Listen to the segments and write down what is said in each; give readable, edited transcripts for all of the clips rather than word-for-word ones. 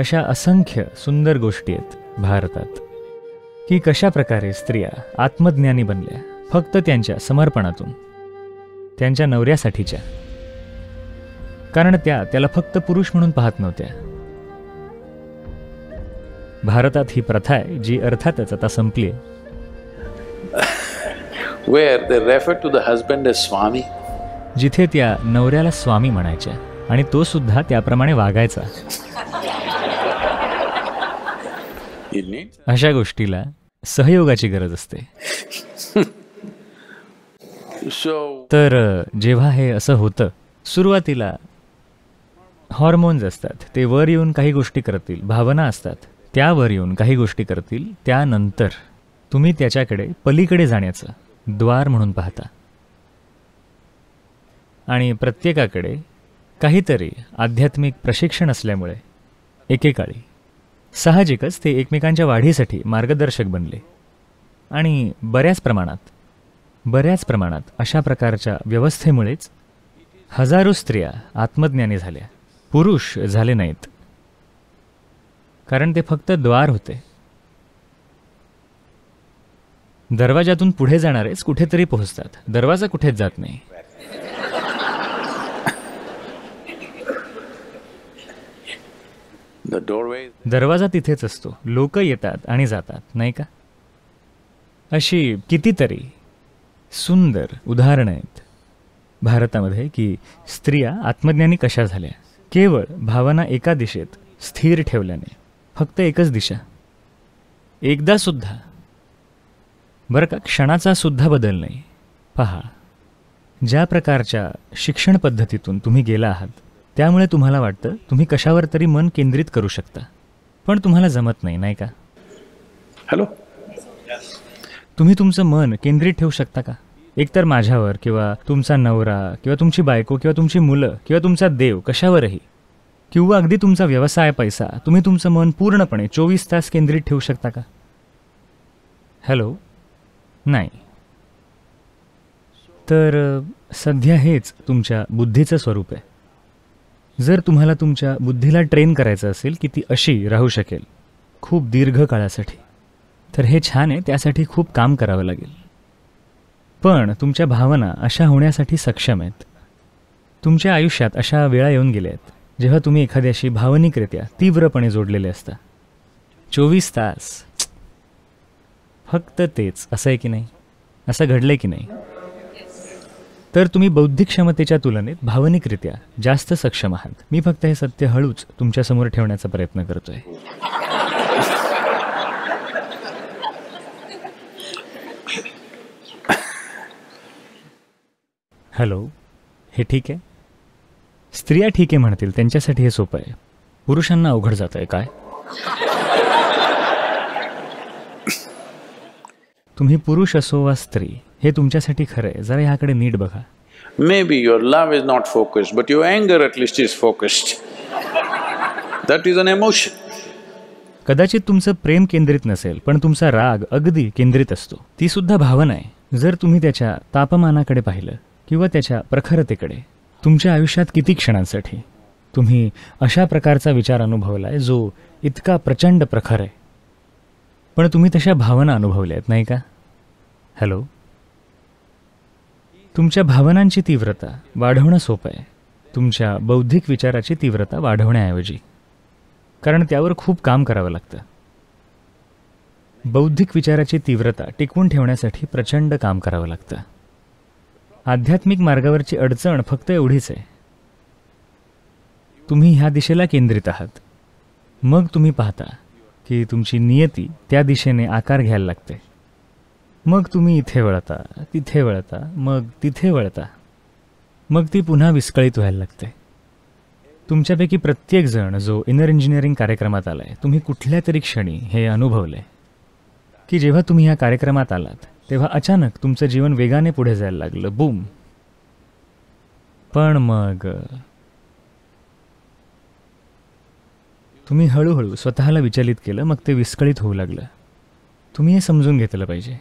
अशा असंख्य सुंदर गोष्टी आहेत भारतात की कशा प्रकारे स्त्रिया आत्मज्ञानी बनल्या फक्त त्यांच्या समर्पणातून, त्यांच्या नवऱ्यासाठीच्या. कारण त्या त्याला फक्त पुरुष म्हणून पाहत नव्हत्या. भारतात ही प्रथा आहे जी अर्थातच आता संपली आहे. Where they refer to the husband as Swami. जिथे त्या नवऱ्याला स्वामी म्हणायच्या आणि तो सुद्धा त्याप्रमाणे वागायचा. अशा गोष्टीला सहयोगाची गरज असते. तर जेव्हा हे असं होतं, सुरुवातीला हॉर्मोन्स असतात, ते वर येऊन काही गोष्टी करतील, भावना असतात त्यावर येऊन काही गोष्टी करतील. त्यानंतर तुम्ही त्याच्याकडे पलीकडे जाण्याचं द्वार म्हणून पाहता आणि प्रत्येकाकडे काहीतरी आध्यात्मिक प्रशिक्षण असल्यामुळे एकेकाळी साहजिकच ते एकमेकांच्या वाढीसाठी मार्गदर्शक बनले आणि बऱ्याच प्रमाणात अशा प्रकारच्या व्यवस्थेमुळेच हजारो स्त्रिया आत्मज्ञानी झाल्या, पुरुष झाले नाहीत. कारण ते फक्त द्वार होते. दरवाजातून पुढे जाणारेच कुठेतरी पोहोचतात, दरवाजा कुठेच जात नाही. दरवाजा तिथेच असतो, लोक येतात आणि जातात, नाही का? अशी कितीतरी सुंदर उदाहरणं आहेत भारतामध्ये की स्त्रिया आत्मज्ञानी कशा झाल्या, केवळ भावना एका दिशेत स्थिर ठेवल्याने, फक्त एकच दिशा. एकदा सुद्धा बरं का, क्षणाचा सुद्धा बदल नाही. पहा, ज्या प्रकारच्या शिक्षण पद्धतीतून तुम्ही गेला आहात त्यामुळे तुम्हाला वाटतं तुम्ही कशावर तरी मन केंद्रित करू शकता, पण तुम्हाला जमत नाही, नाही का? हॅलो, तुम्ही तुमचं मन केंद्रित ठेवू शकता का? एकतर माझ्यावर किंवा तुमचा नवरा किंवा तुमची बायको किंवा तुमची मुलं किंवा तुमचा देव, कशावरही, किंवा अगदी तुमचा व्यवसाय, पैसा, तुम्ही तुमचं मन पूर्णपणे 24 तास केंद्रित ठेवू शकता का? हॅलो, नाही. तर सध्या हेच तुमच्या बुद्धीचं स्वरूप आहे. जर तुम्हाला तुमच्या बुद्धीला ट्रेन करायचं असेल की ती अशी राहू शकेल खूप दीर्घ काळासाठी, तर हे छान आहे, त्यासाठी खूप काम करावं लागेल. पण तुमच्या भावना अशा होण्यासाठी सक्षम आहेत. तुमच्या आयुष्यात अशा वेळा येऊन गेल्या आहेत जेव्हा तुम्ही एखाद्याशी भावनिकरित्या तीव्रपणे जोडलेले असता 24 तास. फक्त तेच, असं आहे की नाही, असं घडलं की नाही? तर तुम्ही बौद्धिक क्षमतेच्या तुलनेत भावनिकरित्या जास्त सक्षम आहात. मी फक्त हे सत्य हळूच तुमच्यासमोर ठेवण्याचा प्रयत्न करतोय. हॅलो, हे ठीक आहे? स्त्रिया ठीक आहे म्हणतील, त्यांच्यासाठी हे सोपं आहे. पुरुषांना अवघड जात आहे काय? तुम्ही पुरुष असो वा स्त्री, हे तुमच्यासाठी खरं आहे. जरा ह्याकडे नीट बघा. May be your love is not focused but your अँगर at least is focused. That is an emotion. कदाचित तुमचं प्रेम केंद्रित नसेल पण तुमचा राग अगदी केंद्रित असतो. ती सुद्धा भावना आहे. जर तुम्ही त्याच्या तापमानाकडे पाहिलं किंवा त्याच्या प्रखरतेकडे, तुमच्या आयुष्यात किती क्षणांसाठी तुम्ही अशा प्रकारचा विचार अनुभवलाय जो इतका प्रचंड प्रखर आहे, पण तुम्ही तशा भावना अनुभवल्या आहेत, नाही का? हॅलो, तुमच्या भावनांची तीव्रता वाढवणं सोपं आहे तुमच्या बौद्धिक विचाराची तीव्रता वाढवण्याऐवजी, कारण त्यावर खूप काम करावं लागतं. बौद्धिक विचाराची तीव्रता टिकवून ठेवण्यासाठी प्रचंड काम करावं लागतं. आध्यात्मिक मार्गावरची अडचण फक्त एवढीच आहे, तुम्ही ह्या दिशेला केंद्रित आहात, मग तुम्ही पाहता की तुमची नियती त्या दिशेने आकार घ्यायला लागते. मग तुम्ही इथे वळता, तिथे वळता, मग तिथे वळता, मग ती पुन्हा विस्कळीत व्हायला लागते. तुमच्यापैकी प्रत्येकजण जो इनर इंजिनिअरिंग कार्यक्रमात आला आहे, तुम्ही कुठल्या तरी क्षणी हे अनुभवलं आहे की जेव्हा तुम्ही ह्या कार्यक्रमात आलात तेव्हा अचानक तुमचं जीवन वेगाने पुढे जायला लागलं, बूम. पण मग तुम्ही हळूहळू स्वतःला विचलित केलं, मग ते विस्कळीत होऊ लागलं. तुम्ही हे समजून घेतलं पाहिजे,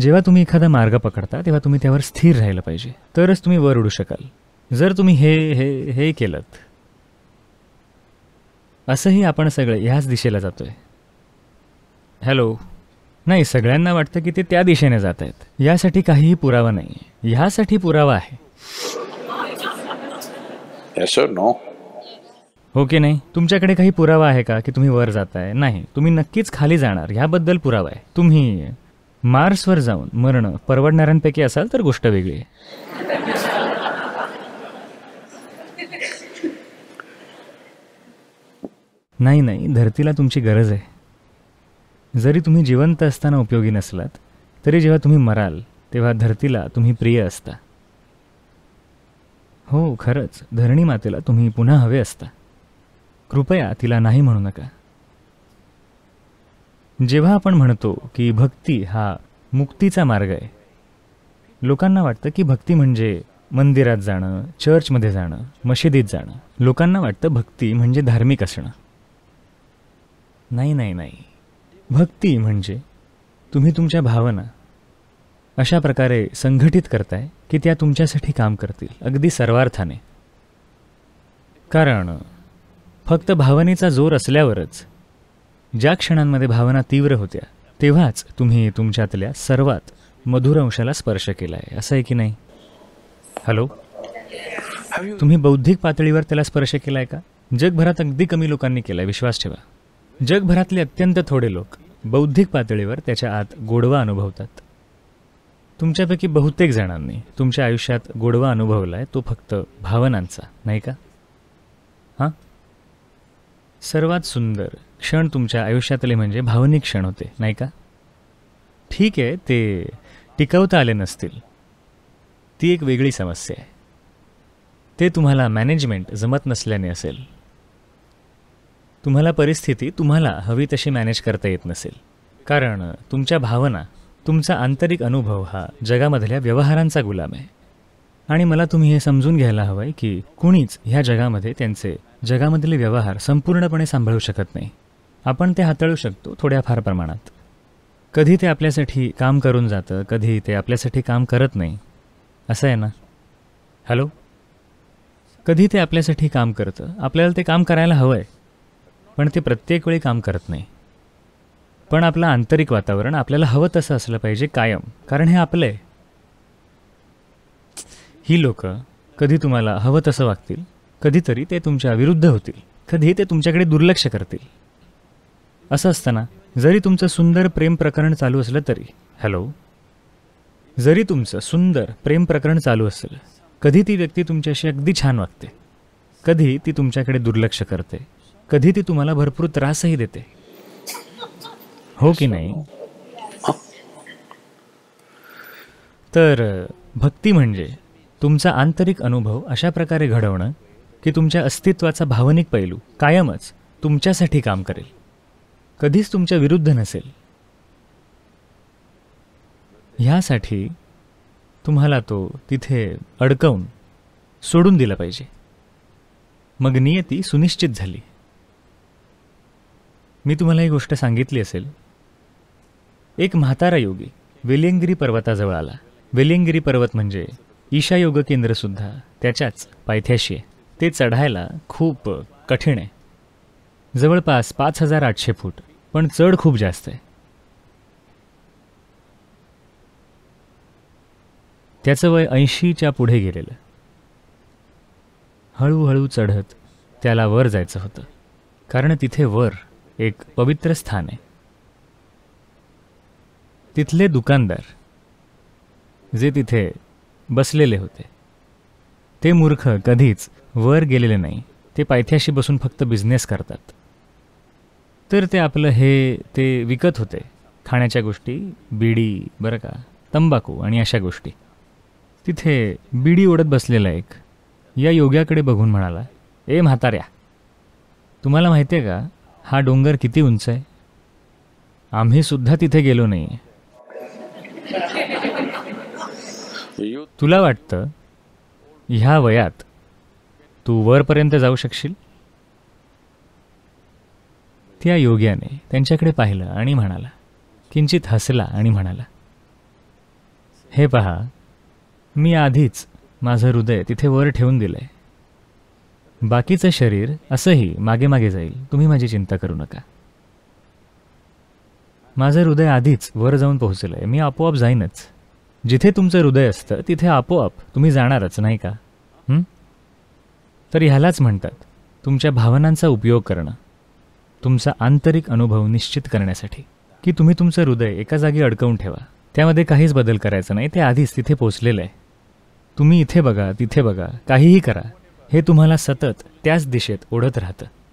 जेव्हा तुम्ही एखादा मार्ग पकडता तेव्हा तुम्ही त्यावर स्थिर राहिलं पाहिजे, तरच तुम्ही वर उडू शकाल. जर तुम्ही हे हे हे केलं असंही आपण सगळे ह्याच दिशेला जातोय। हॅलो, नाही सगळ्यांना वाटतं की ते त्या दिशेने जात आहेत। यासाठी काहीही पुरावा नाही, यासाठी पुरावा आहे। Yes or no? ओके नाही, तुमच्याकडे काही पुरावा आहे का की तुम्ही वर जाताय? नाही, तुम्ही नक्कीच खाली जाणार याबद्दल पुरावा आहे। तुम्ही मार्सवर जाऊन मरणं परवडणाऱ्यांपैकी असाल तर गोष्ट वेगळी आहे। नाही नाही, धरतीला तुमची गरज आहे। जरी तुम्ही जिवंत असताना उपयोगी नसलात तरी जेव्हा तुम्ही मराल तेव्हा धरतीला तुम्ही प्रिय असता। हो खरंच, धरणी मातेला तुम्ही पुन्हा हवे असता। कृपया तिला नाही म्हणू नका। जेव्हा आपण म्हणतो की भक्ती हा मुक्तीचा मार्ग आहे, लोकांना वाटतं की भक्ती म्हणजे मंदिरात जाणं, चर्चमध्ये जाणं, मशिदीत जाणं। लोकांना वाटतं भक्ती म्हणजे धार्मिक असणं। नाही नाही नाही, भक्ती म्हणजे तुम्ही तुमच्या भावना अशा प्रकारे संघटित करताय की त्या तुमच्यासाठी काम करतील, अगदी सर्वार्थाने। कारण फक्त भावनेचा जोर असल्यावरच, ज्या क्षणांमध्ये भावना तीव्र होत्या तेव्हाच तुम्ही तुमच्यातल्या सर्वात मधुर अंशाला स्पर्श केला आहे, असं आहे की नाही? हॅलो, तुम्ही बौद्धिक पातळीवर त्याला स्पर्श केला आहे का? जगभरात अगदी कमी लोकांनी केला आहे, विश्वास ठेवा। जगभरातले अत्यंत थोडे लोक बौद्धिक पातळीवर त्याच्या आत गोडवा अनुभवतात। तुमच्यापैकी बहुतेक जणांनी तुमच्या आयुष्यात गोडवा अनुभवला आहे, तो फक्त भावनांचा, नाही का? हां, सर्वात सुंदर क्षण तुमच्या आयुष्यातले म्हणजे भावनिक क्षण होते, नाही का? ठीक आहे, ते टिकवता आले नसतील, ती एक वेगळी समस्या आहे। ते तुम्हाला मॅनेजमेंट जमत नसल्याने असेल, तुम्हाला परिस्थिती तुम्हाला हवी तशी मॅनेज करता येत नसेल, कारण तुमच्या भावना, तुमचा आंतरिक अनुभव हा जगामधल्या व्यवहारांचा गुलाम आहे। आणि मला तुम्ही हे समजून घ्यायला हवं आहे की कुणीच ह्या जगामध्ये त्यांचे जगामधले व्यवहार संपूर्णपणे सांभाळू शकत नाही। आपण ते हाताळू शकतो थोड्याफार प्रमाणात। कधी ते आपल्यासाठी काम करून जातं, कधी ते आपल्यासाठी काम करत नाही, असं आहे ना? हॅलो, कधी ते आपल्यासाठी काम करतं, आपल्याला ते काम करायला हवं आहे, पण ते प्रत्येक वेळी काम करत नाही। पण आपलं आंतरिक वातावरण आपल्याला हवं तसं असलं पाहिजे कायम, कारण हे आपलं आहे। ही लोकं कधी तुम्हाला हवं तसं वागतील, कधीतरी ते तुमच्या विरुद्ध होतील, कधी ते तुमच्याकडे दुर्लक्ष करतील। असं असताना जरी तुमचं सुंदर प्रेम प्रकरण चालू असलं तरी, हॅलो, जरी तुमचं सुंदर प्रेम प्रकरण चालू असेल, कधी ती व्यक्ती तुमच्याशी अगदी छान वागते, कधी ती तुमच्याकडे दुर्लक्ष करते, कधी ती तुम्हाला भरपूर त्रासही देते, हो की नाही? तर भक्ती म्हणजे तुमचा आंतरिक अनुभव अशा प्रकारे घडवणं की तुमच्या अस्तित्वाचा भावनिक पैलू कायमच तुमच्यासाठी काम करेल, कधीच तुमच्या विरुद्ध नसेल। ह्यासाठी तुम्हाला तो तिथे अडकवून सोडून दिला पाहिजे, मग नियती सुनिश्चित झाली। मी तुम्हाला ही गोष्ट सांगितली असेल। एक म्हातारा योगी वेलिंगिरी पर्वताजवळ आला। वेलिंगिरी पर्वत म्हणजे ईशा योग केंद्रसुद्धा त्याच्याच पायथ्याशी आहे। ते चढायला खूप कठीण आहे, जवळपास 5800 फूट, पण चढ खूप जास्त आहे। त्याचं वय 80च्या पुढे गेलेलं। हळूहळू चढत त्याला वर जायचं होतं, कारण तिथे वर एक पवित्र स्थान आहे। तिथले दुकानदार जे तिथे बसलेले होते ते मूर्ख कधीच वर गेलेले नाही, ते पायथ्याशी बसून फक्त बिझनेस करतात। तर ते आपलं हे ते विकत होते, खाण्याच्या गोष्टी, बिडी बरं का, तंबाखू आणि अशा गोष्टी। तिथे बिडी ओढत बसलेला एक या योग्याकडे बघून म्हणाला, ए म्हाताऱ्या, तुम्हाला माहिती आहे का हा डोंगर किती उंच आहे? आम्ही सुद्धा तिथे गेलो नाही। तुला वाटतं ह्या वयात तू वरपर्यंत जाऊ शकशील? त्या योग्याने त्यांच्याकडे पाहिलं आणि म्हणाला, किंचित हसला आणि म्हणाला, हे पहा, मी आधीच माझं हृदय तिथे वर ठेवून दिलंय, बाकीचं शरीर असंही मागे मागे जाईल, तुम्ही माझी चिंता करू नका। माझं हृदय आधीच वर जाऊन पोहोचलं आहे, मी आपोआप जाईनच। जिथे तुमचं हृदय असतं तिथे आपोआप तुम्ही जाणारच, नाही का? तर ह्यालाच म्हणतात तुमच्या भावनांचा उपयोग करणं, तुमचा आंतरिक अनुभव निश्चित करण्यासाठी, की तुम्ही तुमचं हृदय एका जागी अडकवून ठेवा, त्यामध्ये काहीच बदल करायचा नाही, ते आधीच तिथे पोहोचलेलं आहे। तुम्ही इथे बघा, तिथे बघा, काहीही करा, हे तुम्हाला सतत त्याच दिशेत ओढत राहतं।